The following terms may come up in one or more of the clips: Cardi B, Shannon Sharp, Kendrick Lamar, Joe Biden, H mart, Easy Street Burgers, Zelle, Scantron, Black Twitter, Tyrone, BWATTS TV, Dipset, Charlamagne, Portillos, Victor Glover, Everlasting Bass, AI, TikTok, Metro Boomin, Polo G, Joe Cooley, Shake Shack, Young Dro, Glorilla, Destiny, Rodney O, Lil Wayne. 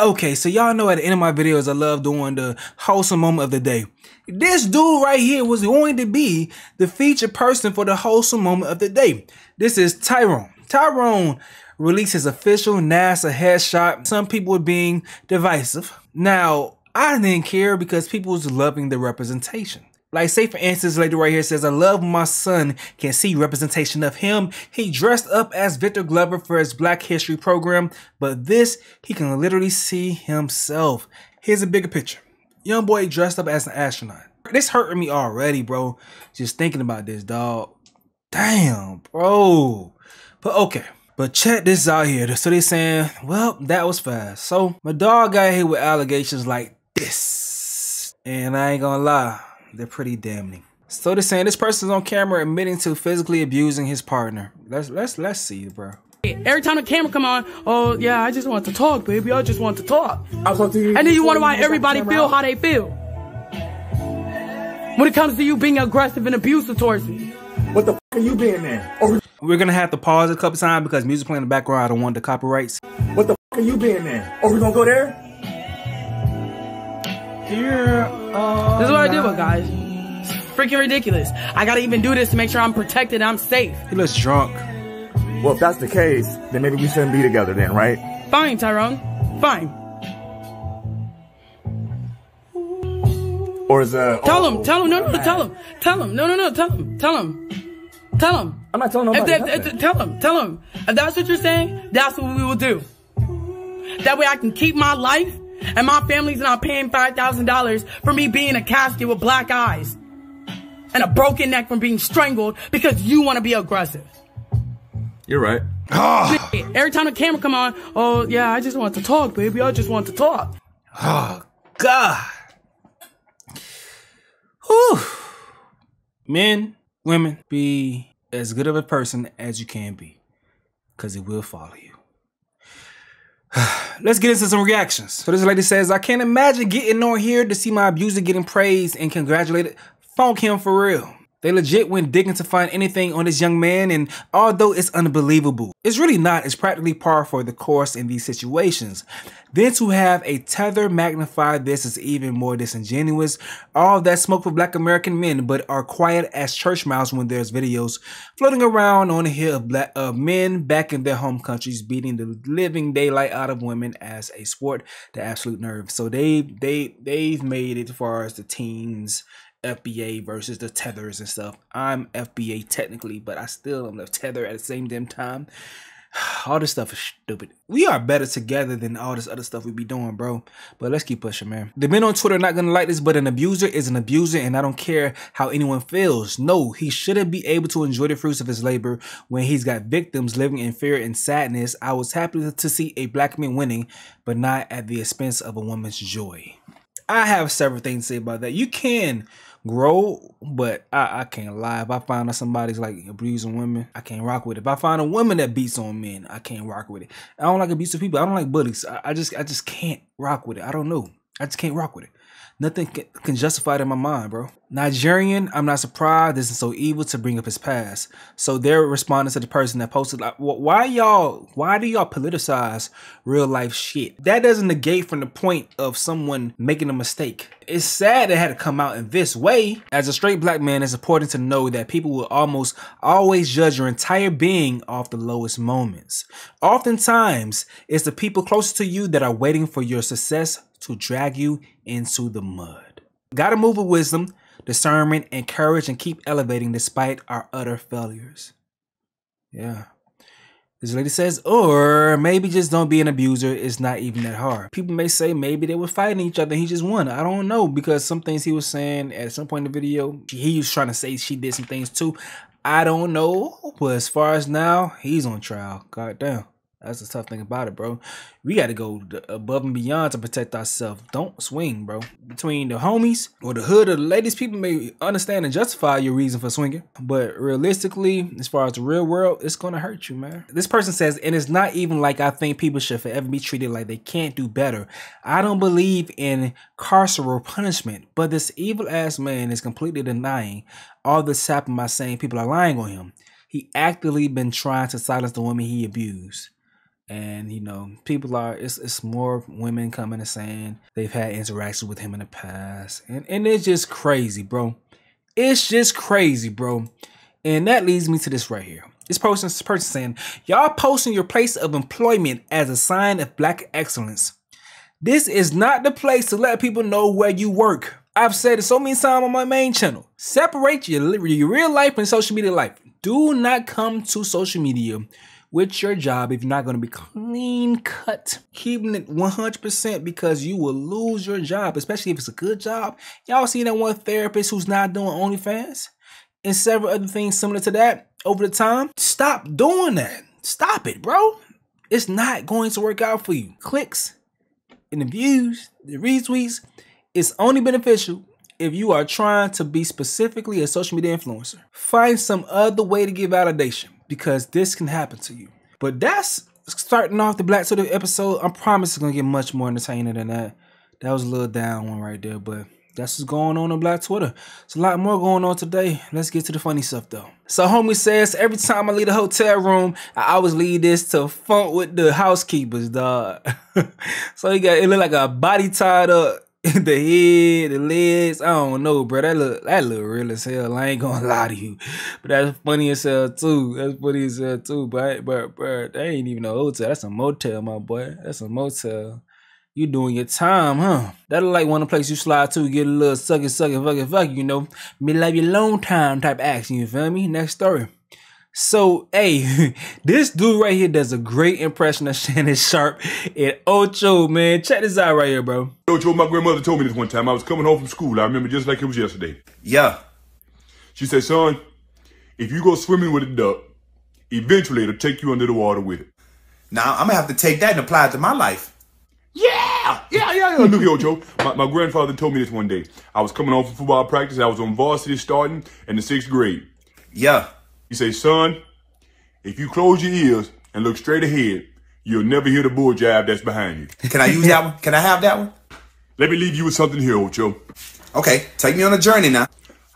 Okay, so y'all know at the end of my videos, I love doing the wholesome moment of the day. This dude right here was going to be the featured person for the wholesome moment of the day. This is Tyrone. Tyrone released his official NASA headshot, some people being divisive. Now, I didn't care because people was loving the representation. Like, say for instance, lady right here says, I love my son can see representation of him. He dressed up as Victor Glover for his Black History program, but this, he can literally see himself. Here's a bigger picture. Young boy dressed up as an astronaut. This hurting me already, bro. Just thinking about this, dog. Damn, bro. But okay. But check this out here. So they saying, well, that was fast. So my dog got hit with allegations like this. And I ain't gonna lie. They're pretty damning. So they're saying this person's on camera admitting to physically abusing his partner. Let's see, bro. Every time the camera come on, oh yeah, I just want to talk, baby. I just want to talk. I'll talk to you. And then you wonder why everybody feel how they feel when it comes to you being aggressive and abusive towards me. What the f are you being there? Over we're gonna have to pause a couple times because music playing in the background. I don't want the copyrights. What the f are you being there? Or we gonna go there? This is what I deal with, guys. It's freaking ridiculous. I gotta even do this to make sure I'm protected and I'm safe. He looks drunk. Well, if that's the case, then maybe we shouldn't be together then, right? Fine, Tyrone. Fine. Or is that... Tell him. I'm not telling nobody nothing. Tell him. If that's what you're saying, that's what we will do. That way I can keep my life. And my family's not paying $5,000 for me being in a casket with black eyes and a broken neck from being strangled because you want to be aggressive. You're right. Oh. Every time the camera come on, oh yeah, I just want to talk, baby. I just want to talk. Oh God. Whew. Men, women, be as good of a person as you can be, because it will follow you. Let's get into some reactions. So this lady says, I can't imagine getting on here to see my abuser getting praised and congratulated. Funk him for real. They legit went digging to find anything on this young man, and although it's unbelievable, it's really not. It's practically par for the course in these situations. Then to have a tether magnify this is even more disingenuous. All that smoke for black American men, but are quiet as church mouse when there's videos floating around on the hill of black men back in their home countries beating the living daylight out of women as a sport. The absolute nerve. So they've made it as far as the teens. FBA versus the tethers and stuff. I'm FBA technically, but I still am the tether at the same damn time. All this stuff is stupid. We are better together than all this other stuff we be doing, bro. But let's keep pushing, man. The men on Twitter are not gonna like this, but an abuser is an abuser, and I don't care how anyone feels. No, he shouldn't be able to enjoy the fruits of his labor when he's got victims living in fear and sadness. I was happy to see a black man winning, but not at the expense of a woman's joy. I have several things to say about that. You can grow, but I can't lie. If I find out somebody's like abusing women, I can't rock with it. If I find a woman that beats on men, I can't rock with it. I don't like abusive people. I don't like bullies. I just can't rock with it. I don't know. I just can't rock with it. Nothing can justify it in my mind, bro. Nigerian, I'm not surprised. This is so evil to bring up his past. So they're responding to the person that posted, like, why do y'all politicize real life shit? That doesn't negate from the point of someone making a mistake. It's sad it had to come out in this way. As a straight black man, it's important to know that people will almost always judge your entire being off the lowest moments. Oftentimes, it's the people closest to you that are waiting for your success to drag you into the mud. Gotta move with wisdom, discernment, and courage, and keep elevating despite our utter failures. Yeah. This lady says, or maybe just don't be an abuser. It's not even that hard. People may say maybe they were fighting each other and he just won. I don't know, because some things he was saying at some point in the video, he was trying to say she did some things too. I don't know, but as far as now, he's on trial. God damn. That's the tough thing about it, bro. We got to go above and beyond to protect ourselves. Don't swing, bro. Between the homies or the hood or the ladies, people may understand and justify your reason for swinging. But realistically, as far as the real world, it's going to hurt you, man. This person says, and it's not even like I think people should forever be treated like they can't do better. I don't believe in carceral punishment, but this evil ass man is completely denying all this happened by saying people are lying on him. He actively been trying to silence the woman he abused. And, you know, people are, it's more women coming and saying they've had interactions with him in the past. And it's just crazy, bro. It's just crazy, bro. And that leads me to this right here. This person saying, y'all posting your place of employment as a sign of black excellence. This is not the place to let people know where you work. I've said it so many times on my main channel. Separate your real life and social media life. Do not come to social media with your job if you're not going to be clean cut, keeping it 100%, because you will lose your job, especially if it's a good job. Y'all seen that one therapist who's not doing OnlyFans and several other things similar to that over the time? Stop doing that. Stop it, bro. It's not going to work out for you. Clicks and the views, the retweets, it's only beneficial if you are trying to be specifically a social media influencer. Find some other way to give validation, because this can happen to you. But that's starting off the Black Twitter episode. I promise it's going to get much more entertaining than that. That was a little down one right there, but that's what's going on Black Twitter. There's a lot more going on today. Let's get to the funny stuff, though. So homie says, every time I leave the hotel room, I always leave this to funk with the housekeepers, dog. So he got, it look like a body tied up. The head, the legs, I don't know, bro. That look real as hell. I ain't gonna lie to you. But that's funny as hell too. That's funny as hell too. But that ain't even a hotel. That's a motel, my boy. That's a motel. You doing your time, huh? That look like one of the places you slide to, get a little sucky, fuck, you know. Me love you long time type action, you feel me? Next story. So, hey, this dude right here does a great impression of Shannon Sharp and Ocho, man. Check this out right here, bro. Ocho, my grandmother told me this one time. I was coming home from school. I remember just like it was yesterday. Yeah. She said, son, if you go swimming with a duck, eventually it'll take you under the water with it. Now, I'm going to have to take that and apply it to my life. Yeah. Look here, Ocho. My grandfather told me this one day. I was coming home from football practice. I was on varsity starting in the 6th grade. Yeah. He say, son, if you close your ears and look straight ahead, you'll never hear the bull jive that's behind you. Can I use that one? Can I have that one? Let me leave you with something here, Ocho. Okay, take me on a journey now.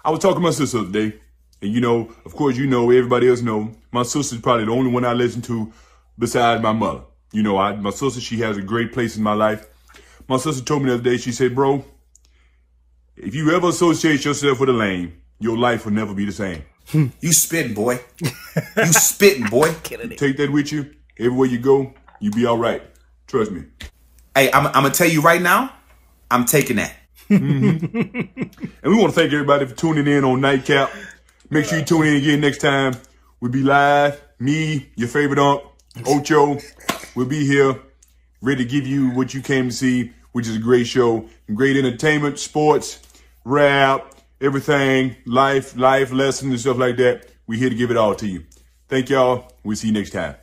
I was talking to my sister the other day, and you know, of course you know, everybody else know, my sister's probably the only one I listen to besides my mother. You know, my sister, she has a great place in my life. My sister told me the other day, she said, bro, if you ever associate yourself with a lame, your life will never be the same. You spitting, boy. You spitting, boy. You take that with you. Everywhere you go, you be all right. Trust me. Hey, I'm going to tell you right now, I'm taking that. And we want to thank everybody for tuning in on Nightcap. Make sure you tune in again next time. We'll be live. Me, your favorite aunt, Ocho, will be here, ready to give you what you came to see, which is a great show. Great entertainment, sports, rap, everything, life lessons and stuff like that. We here to give it all to you. Thank y'all. We'll see you next time.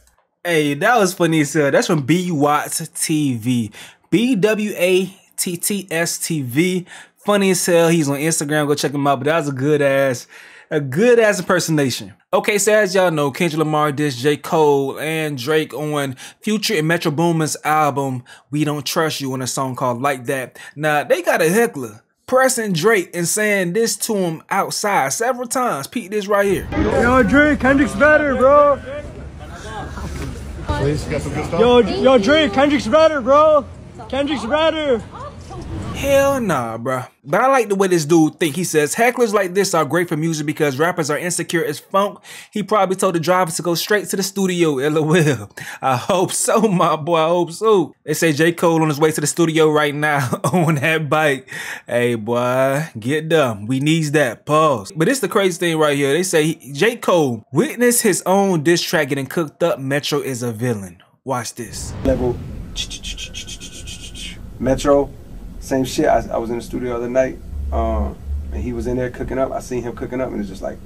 Hey, that was funny as hell. That's from B Watts TV. BWATTS TV. Funny as hell. He's on Instagram. Go check him out. But that was a good ass impersonation. Okay, so as y'all know, Kendrick Lamar dissed J. Cole and Drake on Future and Metro Boomin's album We Don't Trust You on a song called Like That. Now, they got a heckler pressing Drake and saying this to him outside several times. Peep this right here. Yo, Drake, Kendrick's better, bro. Please, got some good stuff. Yo, Drake, Kendrick's better, bro. Kendrick's better. Hell nah, bro. But I like the way this dude think. He says, hecklers like this are great for music because rappers are insecure as funk. He probably told the driver to go straight to the studio, LOL. I hope so, my boy. I hope so. They say J. Cole on his way to the studio right now on that bike. Hey, boy, get dumb. We needs that. Pause. But it's the crazy thing right here. They say J. Cole witnessed his own diss track getting cooked up. Metro is a villain. Watch this. Level. Metro. Same shit, I was in the studio the other night, and he was in there cooking up. I seen him cooking up, and it's just like,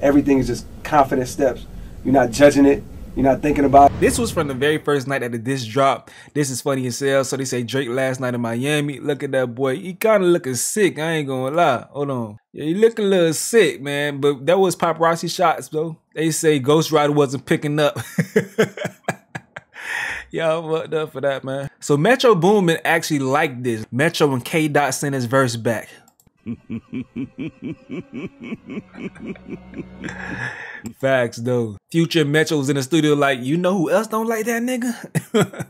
everything is just confident steps. You're not judging it. You're not thinking about it. This was from the very first night that the diss dropped. This is funny as hell. So they say Drake last night in Miami. Look at that boy. He kind of looking sick. I ain't gonna lie. Hold on. Yeah, he looking a little sick, man. But that was paparazzi shots, though. They say Ghost Rider wasn't picking up. Y'all fucked up for that, man. So Metro Boomin actually liked this. Metro and K. Dot sent his verse back. Facts though. Future Metro was in the studio like, you know who else don't like that nigga?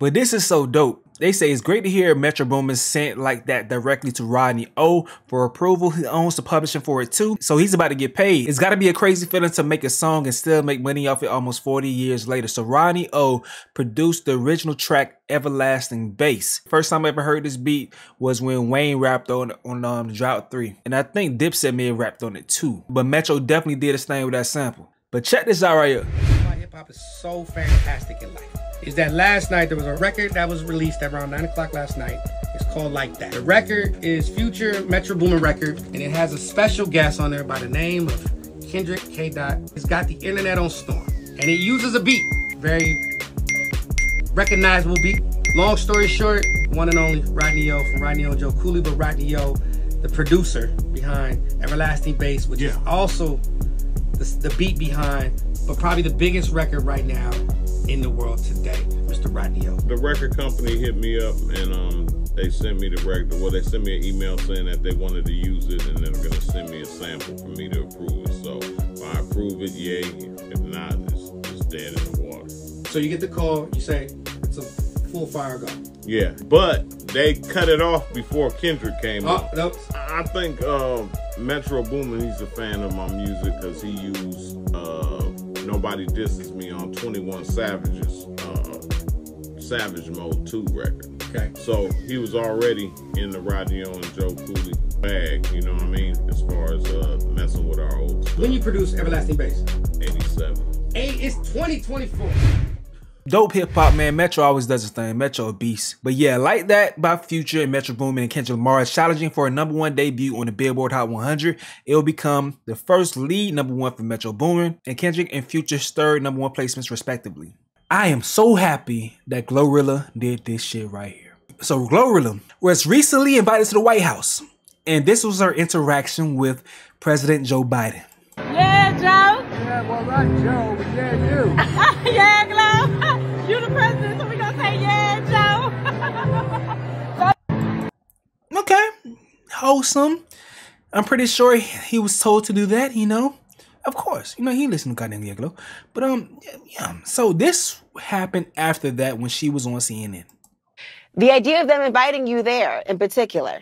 But this is so dope. They say it's great to hear Metro Boomin sent like that directly to Rodney O for approval. He owns the publishing for it too, so he's about to get paid. It's gotta be a crazy feeling to make a song and still make money off it almost 40 years later. So Rodney O produced the original track Everlasting Bass. First time I ever heard this beat was when Wayne rapped on Drought 3. And I think Dipset may have rapped on it too. But Metro definitely did his thing with that sample. But check this out right here. Why hip hop is so fantastic in life is that last night there was a record that was released around 9 o'clock last night. It's called Like That. The record is Future Metro Boomin record, and it has a special guest on there by the name of Kendrick K. Dot. It's got the internet on storm, and it uses a beat, very recognizable beat. Long story short, one and only Rodney O from Rodney O and Joe Cooley, but Rodney O, the producer behind Everlasting Bass, which is also the beat behind, but probably the biggest record right now in the world today, Mr. Rodney O. The record company hit me up and they sent me the record. Well, they sent me an email saying that they wanted to use it and they were gonna send me a sample for me to approve it. So if I approve it, yay. If not, it's dead in the water. So you get the call, you say, it's a full fire go. Yeah, but they cut it off before Kendrick came up. Nope. I think Metro Boomin, he's a fan of my music because he used Nobody Disses Me on 21 Savage's Savage Mode 2 record. Okay. So he was already in the Rodney O and Joe Cooley bag, you know what I mean, as far as messing with our old stuff. When you produce Everlasting Bass? 87. It's 2024. Dope hip hop, man. Metro always does his thing. Metro a beast. But yeah, Like That by Future and Metro Boomin and Kendrick Lamar is challenging for a #1 debut on the Billboard Hot 100. It'll become the first lead #1 for Metro Boomin and Kendrick and Future's third #1 placements respectively. I am so happy that Glorilla did this shit right here. So Glorilla was recently invited to the White House, and this was her interaction with President Joe Biden. Yeah, Joe. Yeah, well, right, Joe. But yeah, you. Yeah, Glo. You the president, so we gonna say yeah, Joe. Okay, wholesome. I'm pretty sure he was told to do that, you know. Of course, you know he listened to goddamn Glo. But yeah. So this happened after that when she was on CNN. The idea of them inviting you there, in particular.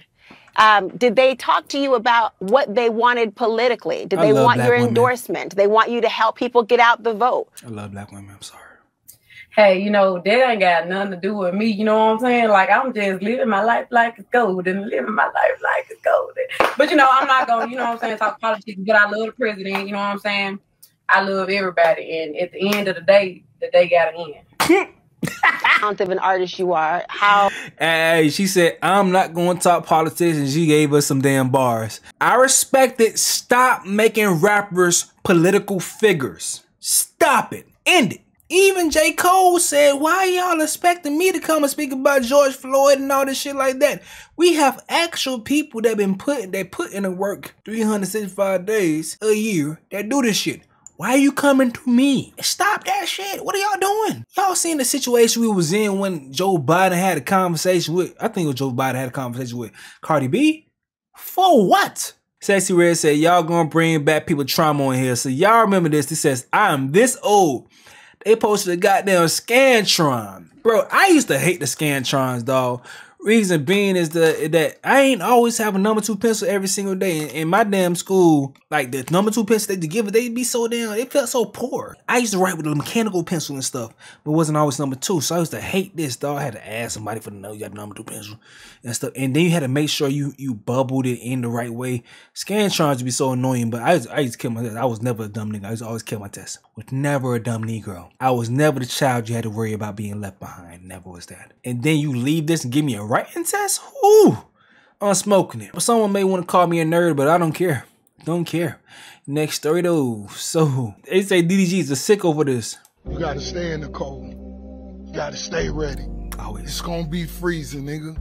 Did they talk to you about what they wanted politically? Did they want your endorsement? Did they want you to help people get out the vote? I love black women. I'm sorry. Hey, you know, they ain't got nothing to do with me. You know what I'm saying? Like, I'm just living my life like it's golden. Living my life like it's golden. But, you know, I'm not going to, you know what I'm saying, talk politics. But I love the president. You know what I'm saying? I love everybody. And at the end of the day got to end. Of an artist you are. How? Hey, she said, I'm not going to talk politics, and she gave us some damn bars. I respect it. Stop making rappers political figures. Stop it. End it. Even J. Cole said, why y'all expecting me to come and speak about George Floyd and all this shit like that? We have actual people that been put in the work 365 days a year that do this shit. Why are you coming to me? Stop that shit. What are y'all doing? Y'all seen the situation we was in when Joe Biden had a conversation with, I think it was Joe Biden had a conversation with Cardi B? For what? Sexy Red said, y'all gonna bring back people trauma on here. So y'all remember this. It says, I'm this old. They posted a goddamn Scantron. Bro, I used to hate the Scantrons, dog. Reason being is that I ain't always have a #2 pencil every single day. In my damn school, like the #2 pencil they give it, they'd be so damn, they felt so poor. I used to write with a mechanical pencil and stuff, but wasn't always #2. So I used to hate this, dog. I had to ask somebody for the know you got the #2 pencil and stuff. And then you had to make sure you bubbled it in the right way. Scantrons would be so annoying, but I used to kill my test. I was never a dumb nigga. I used to always kill my test. Was never a dumb Negro. I was never the child you had to worry about being left behind. Never was that. And then you leave this and give me a writing test? Ooh, I'm smoking it. Someone may want to call me a nerd, but I don't care. Don't care. Next story though. So they say DDG is a sicko for this. You gotta stay in the cold. You gotta stay ready. Always. It's gonna be freezing, nigga.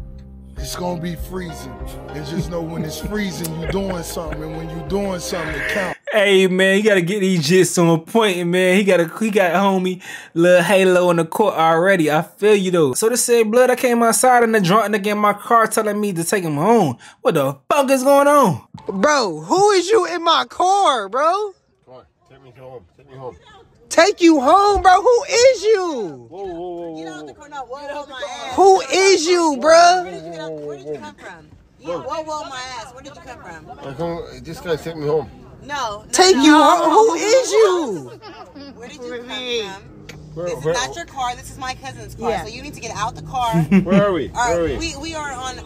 It's gonna be freezing. And just know when it's freezing, you doing something. And when you doing something, it counts. Hey man, he gotta get these jits on a point, man. He got homie Lil Halo in the court already. I feel you though. So this said, blood, I came outside and the drunk nigga in my car telling me to take him home. What the fuck is going on? Bro, who is you in my car, bro? Come on, take me home. Take me home. Take you home, bro. Who is you? Whoa, whoa, whoa, get out the car. No, whoa, whoa, my ass. Who is you, bro? Where did you come from? Yeah, whoa, whoa, my ass. Where did you come from? This guy take me home. No. Take you home? Who is you? Where did you come from? This is not your car. This is my cousin's car. Yeah. So you need to get out the car. Where are we? All right, we are on in the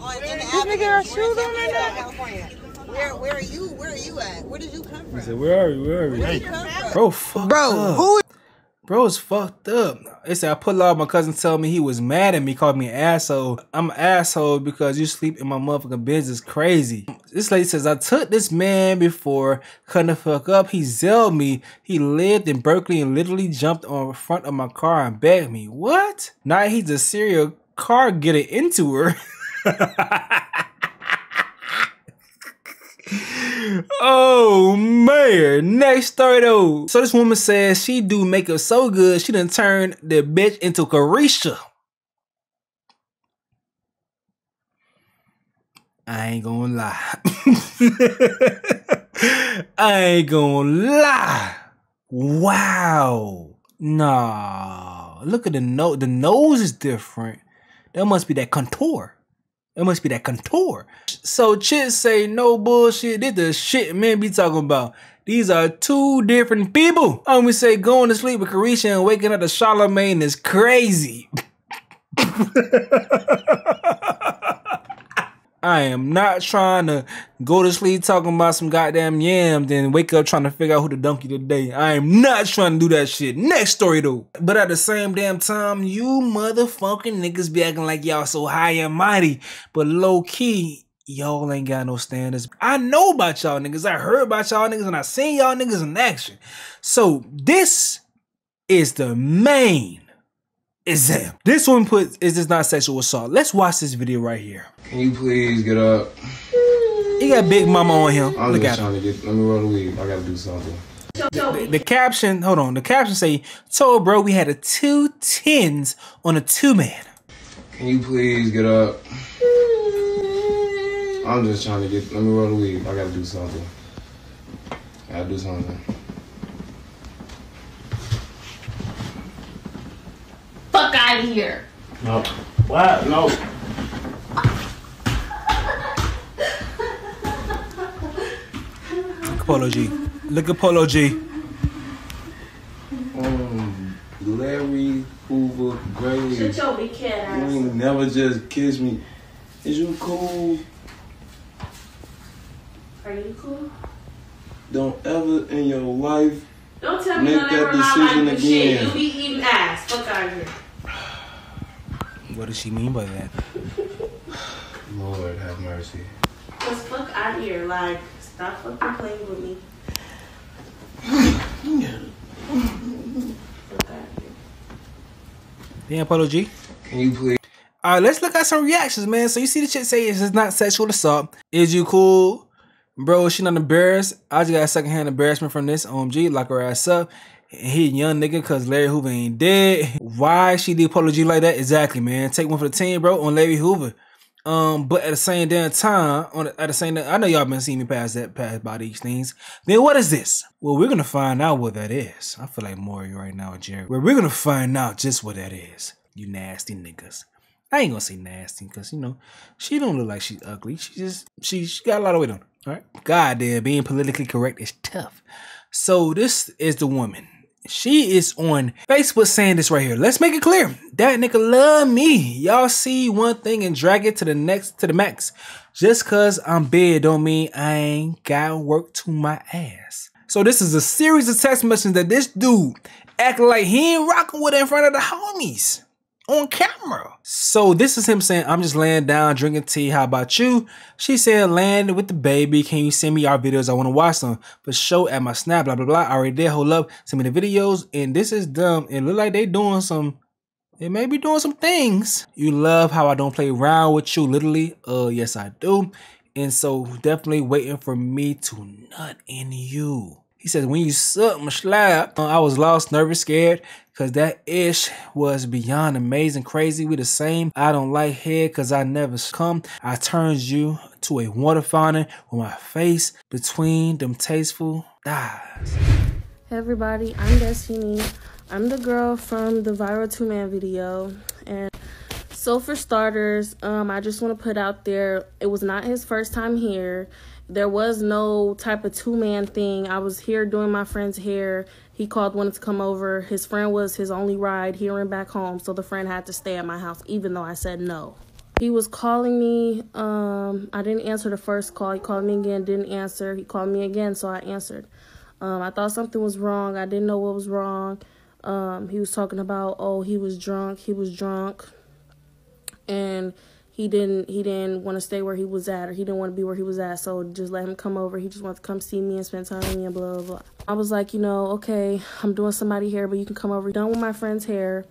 avenue. You get our shoes on right now? California. Where are you? Where are you at? Where did you come from? He said, where are you? Where are you? Where did you come from? Bro, fucked up. Who? Bro's fucked up. They said I pulled out. My cousin told me he was mad at me, called me an asshole. I'm an asshole because you sleep in my motherfucking business. Crazy. This lady says I took this man before, cutting the fuck up. He zelled me. He lived in Berkeley and literally jumped on front of my car and begged me. What? Now he's a serial car getting into her. Oh man, next story though. So this woman says she do makeup so good she done turned the bitch into Carisha. I ain't gonna lie. I ain't gonna lie. Wow. Nah. Look at the nose. The nose is different. That must be that contour. It must be that contour. So chicks say no bullshit. This the shit men be talking about. These are two different people. I'm gonna say going to sleep with Carisha and waking up to Charlamagne is crazy. I am not trying to go to sleep talking about some goddamn yams, then wake up trying to figure out who the donkey today. I am not trying to do that shit. Next story though. But at the same damn time, you motherfucking niggas be acting like y'all so high and mighty, but low key, y'all ain't got no standards. I know about y'all niggas. I heard about y'all niggas and I seen y'all niggas in action. So this is the main exam. This one puts, is this not sexual assault? Let's watch this video right here. Can you please get up? He got Big Mama on him. I'm Look just at him. To get, let me roll the weed. I gotta do something. The caption, hold on. The caption say, told bro we had a 2 tens on a 2-man. Can you please get up? I'm just trying to get, let me roll the weed. I gotta do something. I gotta do something. Fuck out of here. No. What? No. Look at Polo G. Look at Polo G. Larry Hoover, Gray. Shut your big cat ass. You ain't never just kiss me. Is you cool? Are you cool? Don't ever in your life don't tell me make that decision again. Shit. You be eating ass. Fuck out of here. What does she mean by that? Lord have mercy. Just fuck out of here. Like, stop fucking playing with me. Fuck out of here. Damn, Polo G. Can you please? All right, let's look at some reactions, man. So you see the shit say it's not sexual assault. Is you cool? Bro, she not embarrassed. I just got secondhand embarrassment from this. OMG, lock her ass up. He a young nigga because Larry Hoover ain't dead. Why she did Polo G like that? Exactly, man. Take one for the team, bro, on Larry Hoover. But at the same damn time, I know y'all been seeing me pass by these things. Then what is this? Well, we're gonna find out what that is. I feel like Maury right now, Jerry. Well, we're gonna find out just what that is. You nasty niggas. I ain't gonna say nasty because, you know, she don't look like she's ugly. She just, she got a lot of weight on her, all right? Goddamn, being politically correct is tough. So this is the woman. She is on Facebook saying this right here. Let's make it clear. That nigga love me. Y'all see one thing and drag it to the next, to the max. Just cause I'm big don't mean I ain't got work to my ass. So this is a series of text messages that this dude acting like he ain't rocking with in front of the homies. On camera. So this is him saying, I'm just laying down, drinking tea. How about you? She said, land with the baby. Can you send me our videos? I want to watch them. For show at my snap, blah, blah, blah. I already did. Hold up. Send me the videos. And this is dumb. It look like they doing some, they may be doing some things. You love how I don't play around with you. Literally. Yes, I do. And so definitely waiting for me to nut in you. He says, when you suck my slap, I was lost, nervous, scared, because that ish was beyond amazing, crazy. We the same. I don't like head because I never come. I turned you to a water fountain with my face between them tasteful thighs. Hey everybody, I'm Destiny. I'm the girl from the viral 2-man video. And so for starters, I just want to put out there, it was not his first time here. There was no type of 2-man thing. I was here doing my friend's hair. He called, wanted to come over. His friend was his only ride here and back home, so the friend had to stay at my house, even though I said no. He was calling me. I didn't answer the first call. He called me again, didn't answer. He called me again, so I answered. I thought something was wrong. I didn't know what was wrong. He was talking about, oh, he was drunk. And he didn't want to stay where he was at, or he didn't want to be where he was at, so just let him come over. He just wanted to come see me and spend time with me and blah, blah, blah. I was like, you know, okay, I'm doing somebody's hair, but you can come over. Done with my friend's hair.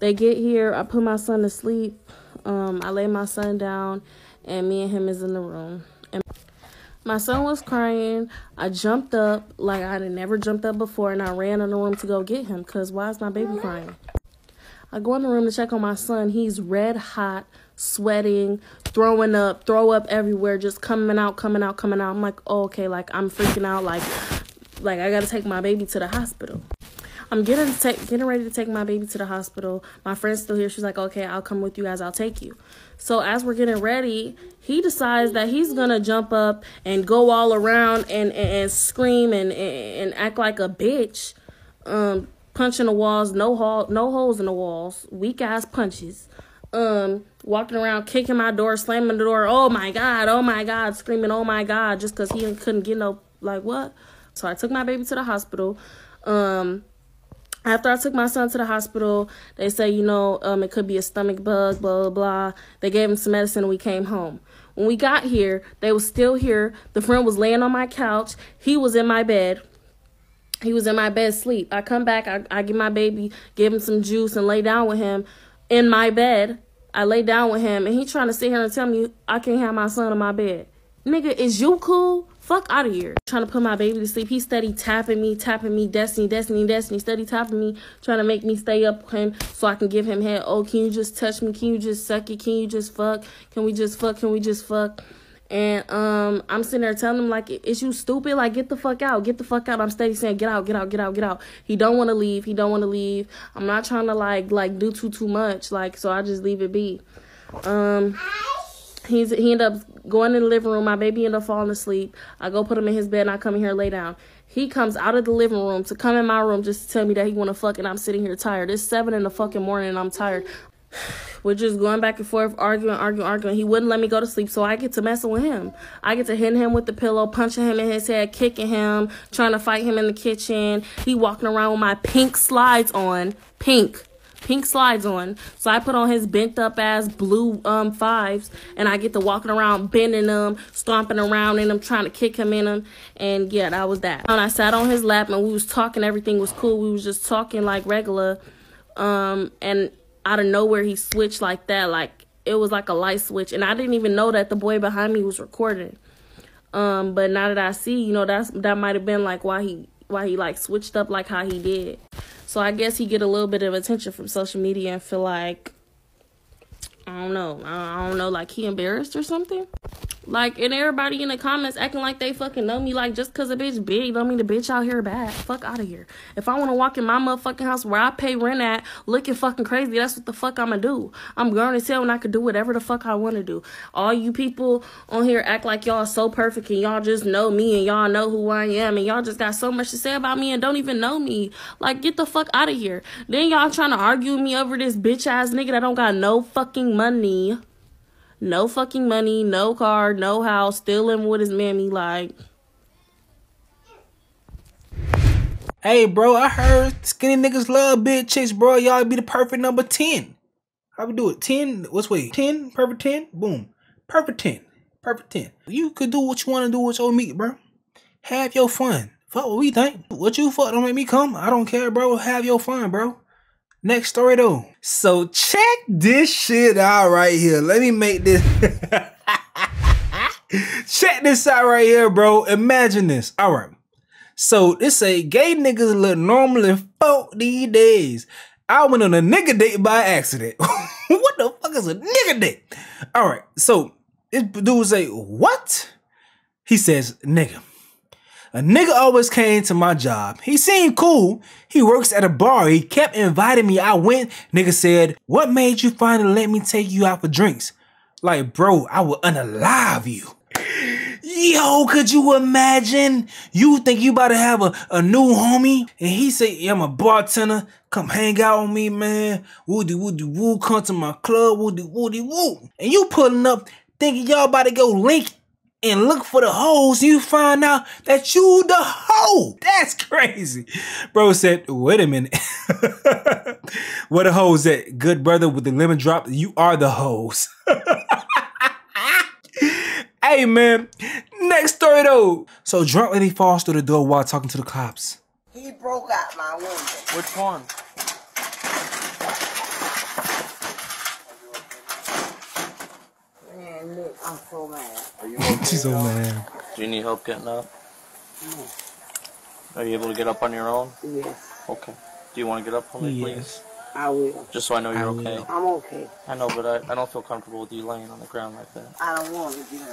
They get here. I put my son to sleep. I lay my son down, and me and him is in the room. And my son was crying. I jumped up like I had never jumped up before, and I ran in the room to go get him, because why is my baby crying? I go in the room to check on my son. He's red hot, sweating, throwing up, throw up everywhere, just coming out. I'm like, oh, okay, like I'm freaking out, like I gotta take my baby to the hospital. I'm getting ready to take my baby to the hospital. My friend's still here. She's like, okay, I'll come with you guys. I'll take you. So as we're getting ready, he decides that he's going to jump up and go all around and scream and act like a bitch. Punching the walls, no holes in the walls, weak-ass punches. Walking around, kicking my door, slamming the door. Oh, my God, screaming, oh, my God, just because he couldn't get no, like, what? So I took my baby to the hospital. After I took my son to the hospital, they say, you know, it could be a stomach bug, blah, blah, blah. They gave him some medicine and we came home. When we got here, they was still here. The friend was laying on my couch. He was in my bed. Sleep. I come back. I get my baby, give him some juice and lay down with him in my bed. I lay down with him and he trying to sit here and tell me I can't have my son in my bed. Nigga, is you cool? Fuck out of here. Trying to put my baby to sleep. He steady tapping me, Destiny, steady tapping me, trying to make me stay up with him so I can give him head. Oh, can you just touch me? Can you just suck it? Can you just fuck? Can we just fuck? And I'm sitting there telling him, like, is you stupid? Like, get the fuck out. I'm steady saying, get out. He don't want to leave. I'm not trying to, like do too much. Like, so I just leave it be. He ended up going in the living room. My baby ended up falling asleep. I go put him in his bed, and I come in here and lay down. He comes out of the living room to come in my room just to tell me that he want to fuck, and I'm sitting here tired. It's 7 in the fucking morning, and I'm tired. We're just going back and forth, arguing. He wouldn't let me go to sleep, so I get to messing with him. I get to hitting him with the pillow, punching him in his head, kicking him, trying to fight him in the kitchen. He walking around with my pink slides on. Pink slides on. So I put on his bent up ass blue fives, and I get to walking around bending them, stomping around in them, trying to kick him in them. And yeah, that was that. And I sat on his lap and we was talking, everything was cool. We was just talking like regular. And out of nowhere he switched like that, like it was like a light switch, and I didn't even know that the boy behind me was recording. But now that I see, you know, that might have been like why he like switched up like how he did. So I guess he get a little bit of attention from social media and feel like, I don't know, like he embarrassed or something. Like, and everybody in the comments acting like they fucking know me. Like, just because a bitch big don't mean the bitch out here bad. Fuck out of here. If I want to walk in my motherfucking house where I pay rent at looking fucking crazy, that's what the fuck I'm going to do. I'm grown as hell and I could do whatever the fuck I want to do. All you people on here act like y'all so perfect and y'all just know me and y'all know who I am and y'all just got so much to say about me and don't even know me. Like, get the fuck out of here. Then y'all trying to argue with me over this bitch ass nigga that don't got no fucking money. No fucking money, no car, no house, still living with his mammy, like. Hey, bro, I heard skinny niggas love big chicks, bro. Y'all be the perfect number 10. How we do it? 10, what's wait? 10, perfect 10, boom. Perfect 10, perfect 10. You could do what you want to do with your meat, bro. Have your fun. Fuck what we think. What you fuck don't make me come. I don't care, bro. Have your fun, bro. Next story though. So check this shit out right here. Let me make this. Check this out right here, bro. Imagine this. All right. So this a gay niggas look normal and folk these days. I went on a nigga date by accident. What the fuck is a nigga date? All right, so this dude say, what? He says, nigga. A nigga always came to my job. He seemed cool. He works at a bar. He kept inviting me. I went. Nigga said, what made you finally let me take you out for drinks? Like, bro, I will unalive you. Yo, could you imagine? You think you about to have a new homie? And he say, yeah, I'm a bartender. Come hang out with me, man. Woody, woody, woo. Come to my club. Woody, woody, woo. And you pulling up thinking y'all about to go link and look for the hoes, you find out that you the hoe. That's crazy. Bro said, wait a minute. Where the hoes at? Good brother with the lemon drop, you are the hoes. Hey, man. Next story, though. So drunk lady falls through the door while talking to the cops. He broke out my window. Which one? Man, look, I'm so mad. Are you okay? She's so mad. Do you need help getting up? No. Are you able to get up on your own? Yes. Okay. Do you want to get up for me, please? I will. Just so I know you're okay. I'm okay. I know, but I don't feel comfortable with you laying on the ground like that. I don't want to get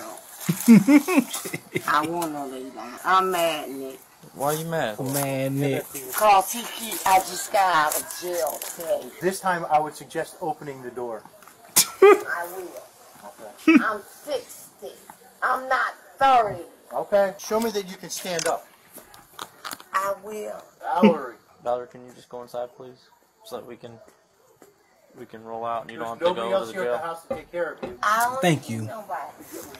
up. I want to lay down. I'm mad, Nick. Why are you mad? I'm mad, Nick. Because I just got out of jail today. This time, I would suggest opening the door. I will. Okay. I'm 60. I'm not 30. Okay. Show me that you can stand up. I will. Valerie. Valerie, can you just go inside, please? So that we can roll out and you don't have to go to the jail. Nobody else here at the house to take care of you. Thank you.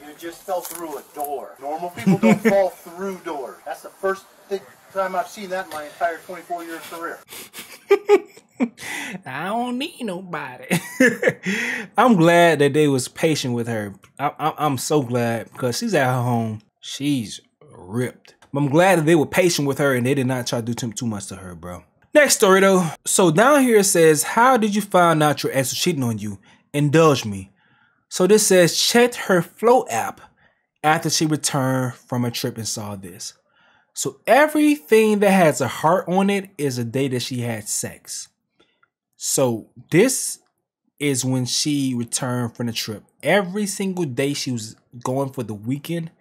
You just fell through a door. Normal people don't fall through doors. That's the first time I've seen that in my entire 24-year career. I don't need nobody. I'm glad that they was patient with her. I'm so glad because she's at her home. She's ripped. But I'm glad that they were patient with her and they did not try to do too much to her, bro. Next story, though. So down here it says, how did you find out your ex was cheating on you? Indulge me. So this says, checked her Flow app after she returned from a trip and saw this. So everything that has a heart on it is a day that she had sex. So this is when she returned from the trip. Every single day she was going for the weekend,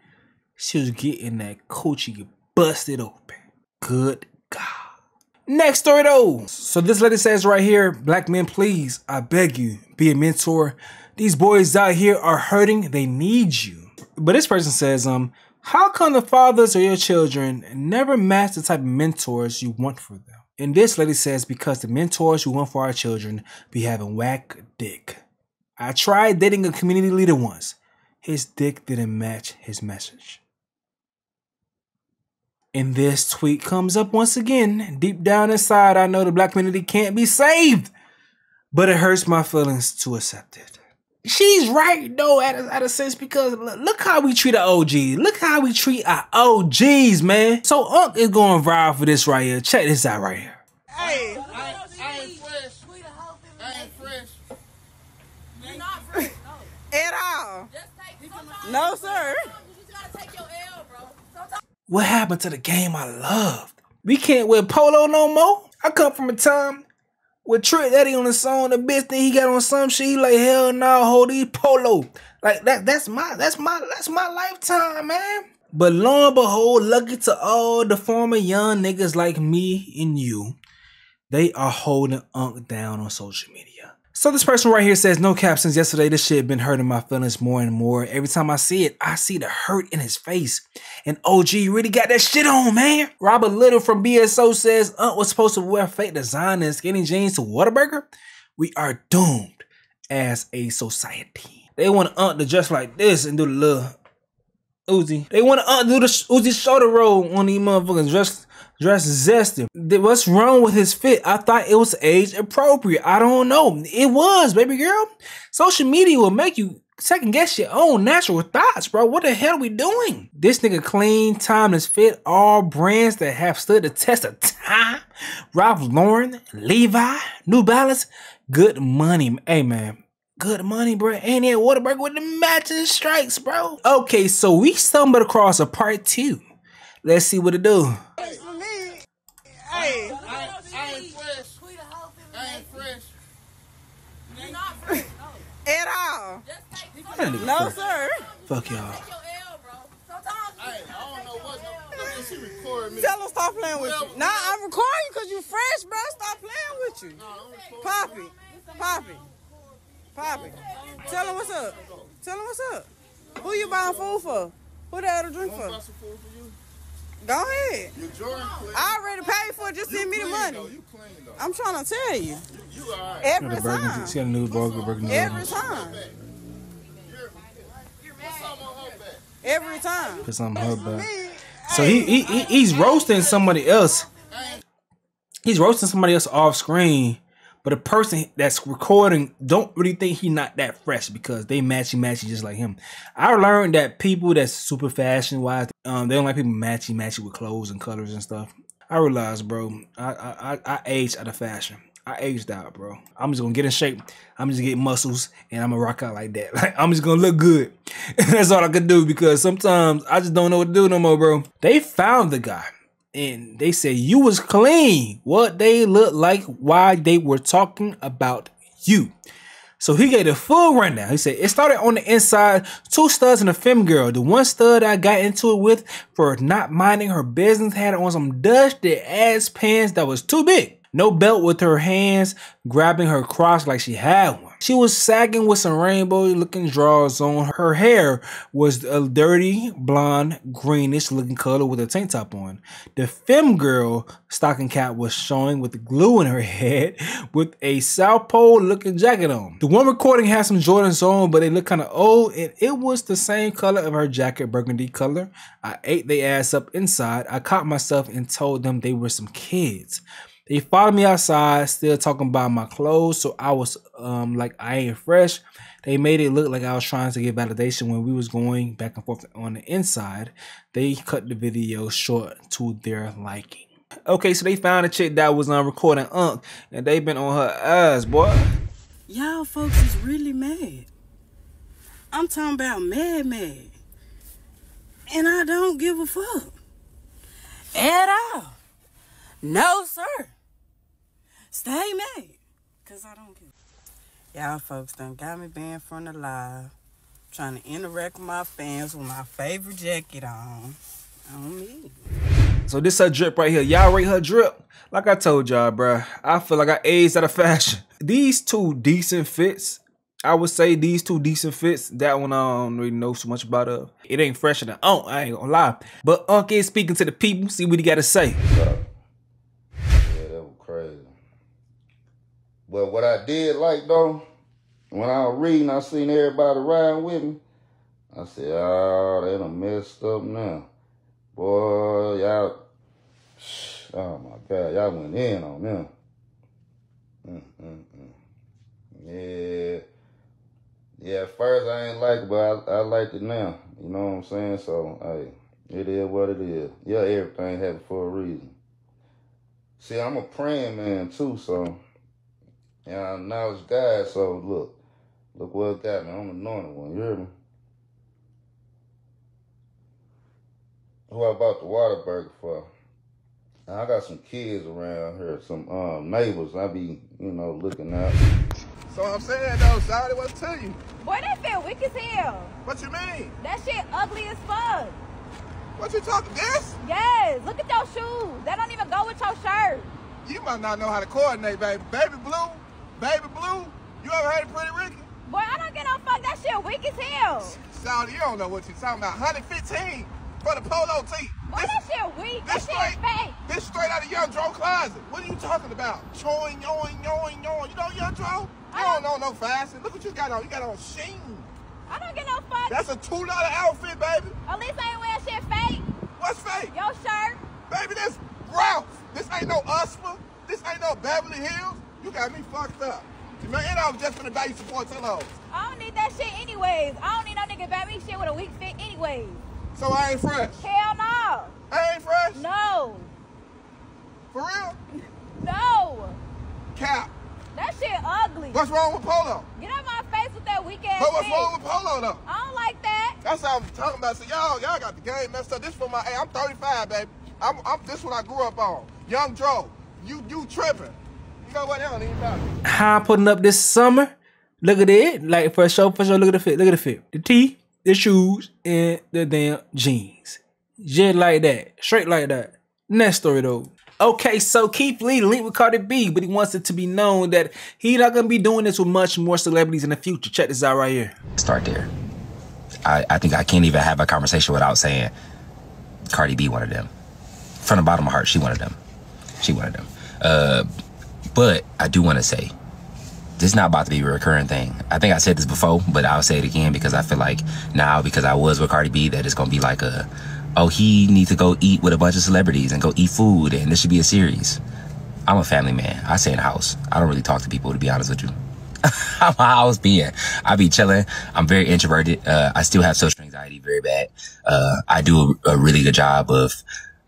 she was getting that coochie busted open. Good God. Next story, though. So this letter says right here, black men, please, I beg you, be a mentor. These boys out here are hurting. They need you. But this person says, how come the fathers of your children never match the type of mentors you want for them? And this lady says, because the mentors we want for our children be having whack dick. I tried dating a community leader once. His dick didn't match his message. And this tweet comes up once again. Deep down inside, I know the black community can't be saved, but it hurts my feelings to accept it. She's right, though, at a sense, because look how we treat our OGs. Look how we treat our OGs, man. So Unc is going viral for this right here. Check this out right here. Hey, I ain't fresh. I ain't fresh. You're not fresh. No. At all. No, sir. You just gotta take your L, bro. What happened to the game I loved? We can't wear polo no more? I come from a time with Trick Eddie on the song, the bitch thing he got on some shit, he like, hell nah, hold these polo. Like, that's my lifetime, man. But lo and behold, lucky to all the former young niggas like me and you, they are holding Unc down on social media. So this person right here says, no cap, since yesterday, this shit been hurting my feelings more and more. Every time I see it, I see the hurt in his face. And OG really got that shit on, man. Robert Little from BSO says, Unc was supposed to wear fake designer and skinny jeans to Whataburger. We are doomed as a society. They want Unc to dress like this and do the little Uzi. They want Unc to do the Uzi shoulder roll on these motherfuckers dress zesty. What's wrong with his fit? I thought it was age appropriate. I don't know. It was, baby girl. Social media will make you second guess your own natural thoughts, bro. What the hell are we doing? This nigga clean, timeless fit, all brands that have stood the test of time. Ralph Lauren, Levi, New Balance, good money. Hey, man. Good money, bro. And that Whataburger with the matching stripes, bro. Okay, so we stumbled across a part 2. Let's see what it do. No, sir. Fuck y'all. Tell them stop playing with you. Nah, I record you because you fresh, bro. Stop playing with you. Poppy. Poppy. Poppy. Tell them what's up. Tell them what's up. Who you buying food for? Who the hell to drink for? Go ahead. I already paid for it. Just send me the money. I'm trying to tell you. Every time. Every time. Every time. Because I'm her back. So he's roasting somebody else. He's roasting somebody else off screen, but the person that's recording don't really think he not that fresh because they matchy just like him. I learned that people that's super fashion wise, they don't like people matchy with clothes and colors and stuff. I realized, bro, I aged out of fashion. I aged out, bro. I'm just gonna get in shape. I'm just gonna get muscles, and I'm gonna rock out like that. Like, I'm just gonna look good. That's all I could do because sometimes I just don't know what to do no more, bro. They found the guy, and they said you was clean. What they look like? Why they were talking about you? So he gave a full rundown. He said, it started on the inside, two studs and a femme girl. The one stud I got into it with for not minding her business had on some dusty ass pants that was too big. No belt with her hands, grabbing her crotch like she had one. She was sagging with some rainbow-looking drawers on. Her hair was a dirty, blonde, greenish-looking color with a tank top on. The femme girl stocking cap was showing with glue in her head with a South Pole-looking jacket on. The one recording had some Jordans on, but they looked kind of old, and it was the same color of her jacket, burgundy color. I ate they ass up inside. I caught myself and told them they were some kids. They followed me outside, still talking about my clothes, so I was like, I ain't fresh. They made it look like I was trying to get validation when we was going back and forth on the inside. They cut the video short to their liking. Okay, so they found a chick that was recording Unk, and they been on her ass, boy. Y'all folks is really mad. I'm talking about mad. And I don't give a fuck. At all. No, sir. Stay mad. Because I don't care. Y'all folks done got me banned from the live. Trying to interact with my fans with my favorite jacket on. On me. So this her drip right here. Y'all rate her drip. Like I told y'all, bruh. I feel like I aged out of fashion. These two decent fits. I would say these two decent fits. That one I don't really know so much about. It ain't fresher than Unk. I ain't gonna lie. But Unk is speaking to the people. See what he got to say. But what I did like, though, when I was reading, I seen everybody riding with me. I said, oh, they done messed up now. Boy, y'all, oh, my God, y'all went in on them. Yeah, at first I ain't like it, but I liked it now. You know what I'm saying? So, hey, it is what it is. Yeah, everything happened for a reason. See, I'm a praying man, too, so... And I acknowledge God, so look what it got me. I'm an anointed one, you hear me? Who I bought the water burger for? Now, I got some kids around here, some neighbors. I be, you know, looking out. So I'm saying though, Shawty, what to tell you? Boy, that feel weak as hell. What you mean? That shit ugly as fuck. What you talking, this? Yes, look at your shoes. That don't even go with your shirt. You might not know how to coordinate, baby. Baby blue. Baby blue, you ever heard of Pretty Ricky? Boy, I don't get no fuck. That shit weak as hell. Shawty, you don't know what you're talking about. 115 for the polo tee. Boy, that shit weak. That shit fake. This straight out of Young Dro closet. What are you talking about? Choin, yoin, yoin, yoin. You know Young Dro? You don't know no fashion. Look what you got on. You got on sheen. I don't get no fuck. That's a $2 outfit, baby. At least I ain't wearing shit fake. What's fake? Your shirt. Baby, that's Ralph. This ain't no Usma. This ain't no Beverly Hills. You got me fucked up. Man, and I was just finna buy you some portillos. I don't need that shit anyways. I don't need no nigga buy me shit with a weak fit anyways. So I ain't fresh? Hell no. I ain't fresh? No. For real? No. Cap. That shit ugly. What's wrong with polo? Get out my face with that weak ass shit. But what's wrong with polo though? I don't like that. That's what I'm talking about. So y'all got the game messed up. This for my, hey, I'm 35, baby. This what I grew up on. Young Dro, you tripping. You know what? They don't even talk. How I'm putting up this summer. Look at it. Like for sure, look at the fit. Look at the fit. The tee, the shoes, and the damn jeans. Just like that. Straight like that. Next story though. Okay, so Keith Lee linked with Cardi B, but he wants it to be known that he's not gonna be doing this with much more celebrities in the future. Check this out right here. Start there. I think I can't even have a conversation without saying Cardi B one of them. From the bottom of my heart, she one of them. She one of them. But I do want to say, this is not about to be a recurring thing. I think I said this before, but I'll say it again because I feel like now, because I was with Cardi B, that it's gonna be like a, oh, he needs to go eat with a bunch of celebrities and go eat food, and this should be a series. I'm a family man. I stay in the house. I don't really talk to people, to be honest with you. I'm a house being. I be chilling. I'm very introverted. I still have social anxiety very bad. I do a really good job of,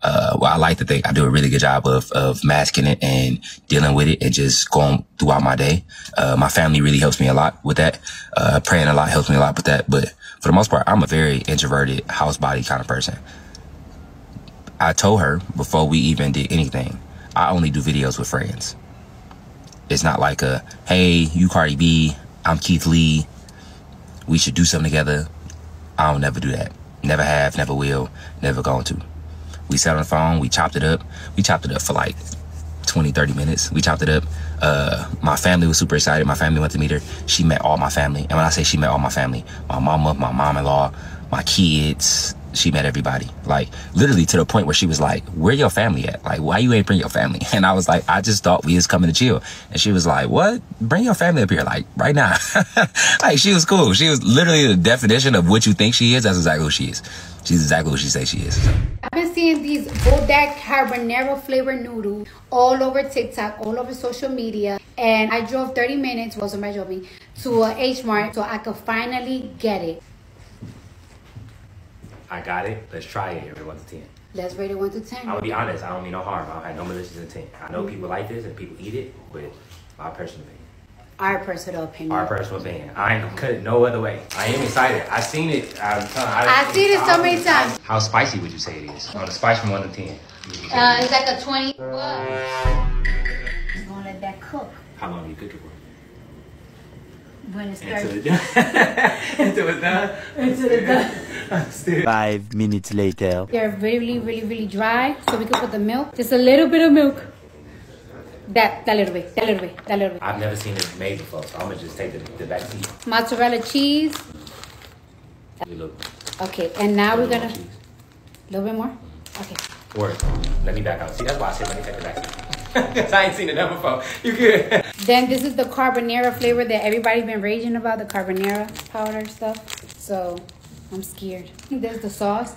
well, I like to think I do a really good job of masking it and dealing with it and just going throughout my day. My family really helps me a lot with that. Praying a lot helps me a lot with that. But for the most part, I'm a very introverted, housebody kind of person. I told her before we even did anything, I only do videos with friends. It's not like a, hey, you Cardi B, I'm Keith Lee, we should do something together. I don't never do that. Never have, never will, never going to. We sat on the phone, we chopped it up. We chopped it up for like 20, 30 minutes. We chopped it up. My family was super excited. My family went to meet her. She met all my family. And when I say she met all my family, my mama, my mom-in-law, my kids, she met everybody. Like literally to the point where she was like, where your family at? Like, why you ain't bring your family? And I was like, I just thought we was coming to chill. And she was like, what? Bring your family up here. Like right now. Like she was cool. She was literally the definition of what you think she is. That's exactly who she is. She's exactly what she says she is. I've been seeing these Bodak Carbonero flavored noodles all over TikTok, all over social media. And I drove 30 minutes, wasn't my job, to H Mart so I could finally get it. I got it. Let's try it. Every 1 to 10. Let's rate it 1 to 10. I'll be honest. I don't mean no harm. I don't have no malicious intent. I know people like this and people eat it, but my personal opinion. Our personal opinion. Our personal opinion. I ain't gonna cut it no other way. I am excited. I've seen it. I've seen it so many times. How spicy would you say it is? On a spice from 1 to 10. It's like a 20. What? I'm gonna let that cook. How long do you cook it for? When it's done. Until it's done. Until it's done. Still. 5 minutes later. They're really, really, really dry. So we could put the milk. Just a little bit of milk. That little bit. That little bit. That little bit. I've never seen it made before, so I'm gonna just take the back seat. Mozzarella cheese. Okay, and now we're gonna. A little bit more. Okay. Or let me back out. See, that's why I said let me take the back seat. Because I ain't seen it before. You good. Then this is the carbonara flavor that everybody's been raging about, the carbonara powder stuff. So I'm scared. There's the sauce.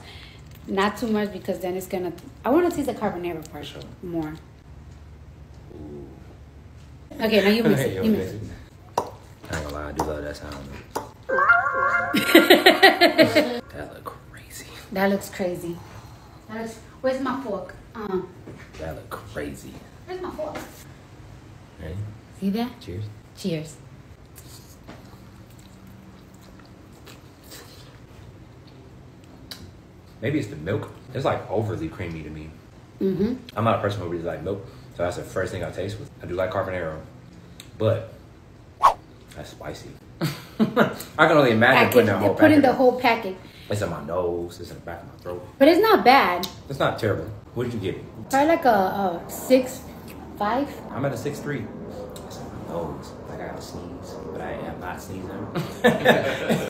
Not too much because then it's gonna, I wanna taste the carbonara part more. Okay, now you miss it. You miss it. I ain't gonna lie, I do love that sound. That look crazy. That looks crazy. That looks, where's my fork? That look crazy. Where's my fork? Ready? See that? Cheers. Cheers. Maybe it's the milk. It's like overly creamy to me. Mm-hmm. I'm not a person who really likes milk, so that's the first thing I taste with. I do like carbonara, but that's spicy. I can only imagine putting that whole packet. Putting the whole packet. It's in my nose. It's in the back of my throat. But it's not bad. It's not terrible. What did you get? Probably like a 6.5. I'm at a 6.3. It's in my nose. Like I got a sneeze, but I am not sneezing.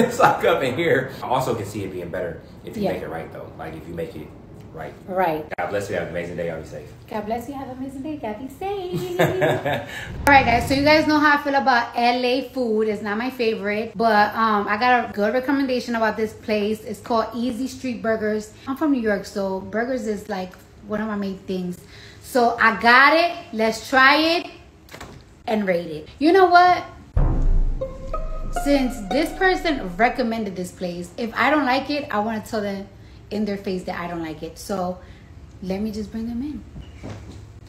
It's like up in here. I also can see it being better if you make it right, though. Like if you make it right. Right. God bless you. Have an amazing day. Y'all be safe. God bless you. Have an amazing day. God be safe. All right, guys. So you guys know how I feel about LA food. It's not my favorite, but I got a good recommendation about this place. It's called Easy Street Burgers. I'm from New York, so burgers is like one of my main things. So I got it. Let's try it and rate it. You know what? Since this person recommended this place, if I don't like it, I want to tell them in their face that I don't like it. So let me just bring them in.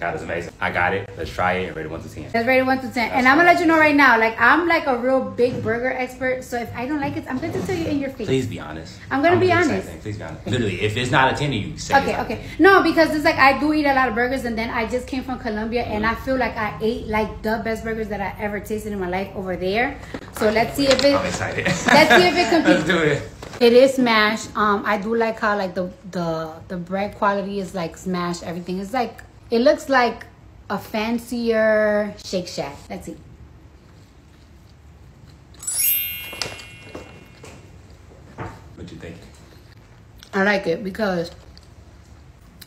That was amazing. I got it. Let's try it. Rated 1 to 10. Let's rate it 1 to 10. That's and I'm gonna let you know right now, like I'm like a real big burger expert. So if I don't like it, I'm gonna tell you in your face. Please be honest. I'm gonna be honest. Please be honest. Literally, if it's not a 10, you say. Okay, okay. No, because it's like I do eat a lot of burgers, and then I just came from Colombia, and I feel like I ate like the best burgers that I ever tasted in my life over there. So let's see if it. I'm excited. Let's see if it competes. Let's do it. It is smashed. I do like how like the bread quality is like smashed. Everything is like. It looks like a fancier Shake Shack. Let's see. What you think? I like it because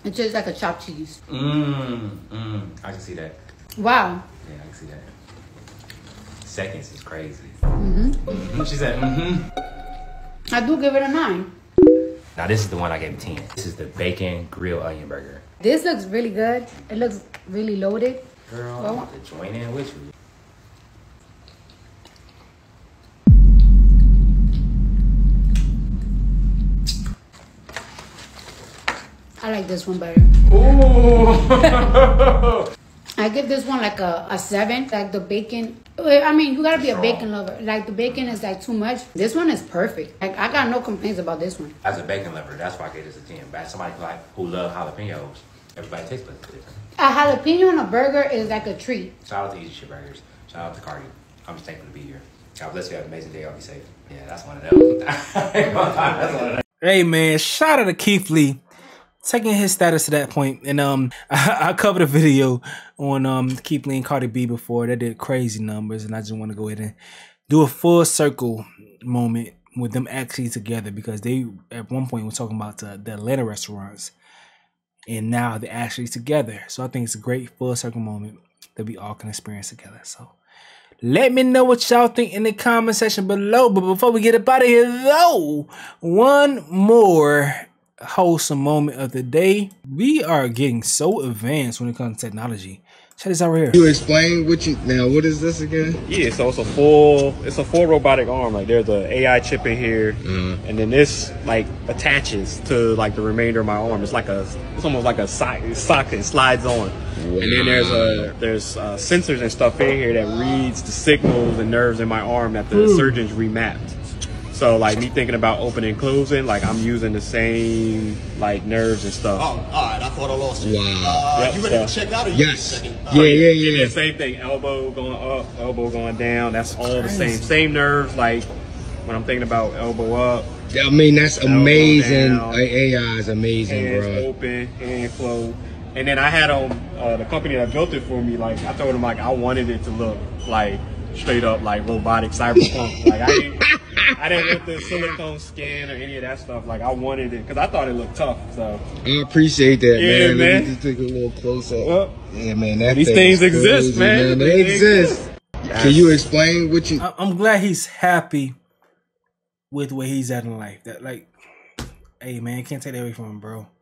it tastes like a chopped cheese. I can see that. Wow. Yeah, I can see that. Seconds is crazy. She said, I do give it a 9. Now this is the one I gave a 10. This is the bacon grill onion burger. This looks really good. It looks really loaded. Girl, I want to join in with you. I like this one better. Ooh. I give this one like a 7. Like the bacon, I mean, you gotta be a bacon lover. Like the bacon is like too much. This one is perfect. Like I got no complaints about this one. As a bacon lover, that's why I gave this a 10. But somebody like who love jalapenos, everybody tastes different. A jalapeno on a burger is like a treat. Shout out to Easy Street Burgers. Shout out to Cardi. I'm just thankful to be here. God bless you. Have an amazing day. I'll be safe. Yeah, that's one of them. Hey man, shout out to Keith Lee. Taking his status to that point, and I covered a video on Keith Lee and Cardi B before. They did crazy numbers, and I just want to go ahead and do a full circle moment with them actually together, because they at one point were talking about the Atlanta restaurants, and now they're actually together. So I think it's a great full circle moment that we all can experience together. So let me know what y'all think in the comment section below. But before we get up out of here though, one more wholesome moment of the day. We are getting so advanced when it comes to technology. Check this out right here. You explain what you now. What is this again? Yeah, so it's a full robotic arm. Like there's an AI chip in here, and then this like attaches to like the remainder of my arm. It's like it's almost like a socket. It slides on, and then there's sensors and stuff in here that reads the signals and nerves in my arm that the surgeons remapped. So like me thinking about opening and closing, like I'm using the same like nerves and stuff. Oh, all right, I thought I lost you. Wow. You ready to check out? Or yes. You yeah. Same thing, elbow going up, elbow going down. That's all the same nerves. Like when I'm thinking about elbow up. I mean, that's amazing. Down, AI is amazing, hands bro. Open, hand flow. And then I had on the company that built it for me. Like I told them, like I wanted it to look like straight up like robotic cyberpunk. Like I didn't want the silicone skin or any of that stuff. Like I wanted it because I thought it looked tough. So I appreciate that, yeah, man. Let me just take a little closer. Well, yeah, man. That these things exist, man. They exist. Yes. Can you explain what you? I'm glad he's happy with where he's at in life. That like, hey, man, can't take that away from him, bro.